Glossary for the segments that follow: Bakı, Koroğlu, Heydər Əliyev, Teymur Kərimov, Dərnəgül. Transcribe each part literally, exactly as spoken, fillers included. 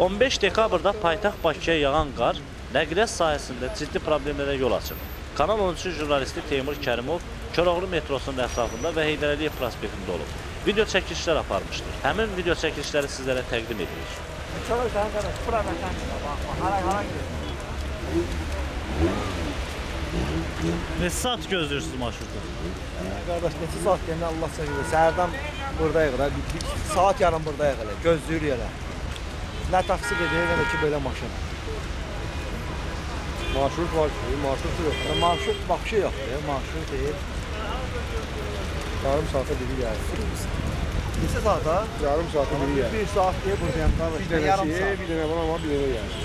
on beş dekabrda paytaxt Bakıya yağan qar nəqliyyat sahəsində ciddi problemlərə yol açıb. Kanal on üçün jurnalisti Teymur Kərimov Koroğlu metrosunun ətrafında və Heydər Əliyev prospektində olub. Video çəkilişlər aparmışdır. Həmin video çəkilişləri sizlərə təqdim edilir. Ne saat gözlüyorsunuz marşrutta? Kardeş ne saat geldi Allah saklasın. Səhərdən buradayıq da, bir saat yarım buradayıq da, gözlüyürük da. Ne taksi gedir, ne de ki böyle maşın. Marşrut var, marşrut yok. Marşrut bakışı yok, marşrut değil. Yarım saate biri geldi. Neçə saata? Yarım saata biri gəlir. Bir saat deyə buradayım qardaş. Bir yarım saat. Bir dənə var, amma bir dənə gəlir.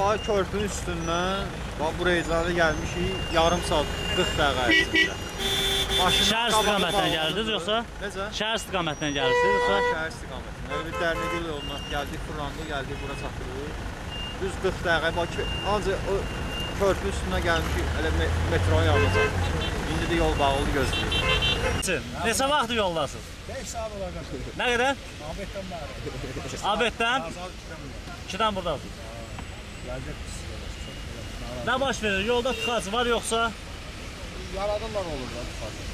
Bax, körpünün üstündən, bax, buraya icazə gəlmişik yarım saat qırx dəqiqə ərzində. Şəhər istiqamətindən gəlirsiniz, yoxsa? Necə? Şəhər istiqamətindən gəlirsiniz, yoxsa? Şəhər istiqamətindən. Öbür Dərnəgül yolundan gəldik, Furlandı, gəldik, bura çatırıq. Düz qırx dəqiqə, bax, ancaq o körpünün üstündən gəlmişik, elə metronun yarımacaq. İndi də yol bağlıdır, gözləyirik. Neçə vaxtdır yoldasınız? beş saat olacaq. Nə qədər? Abətdən bəri. Abətdən? ikidən buradasınız. Nə baş verir? Yolda tıxac var yoxsa? Yaradırlar olur da tıxacı.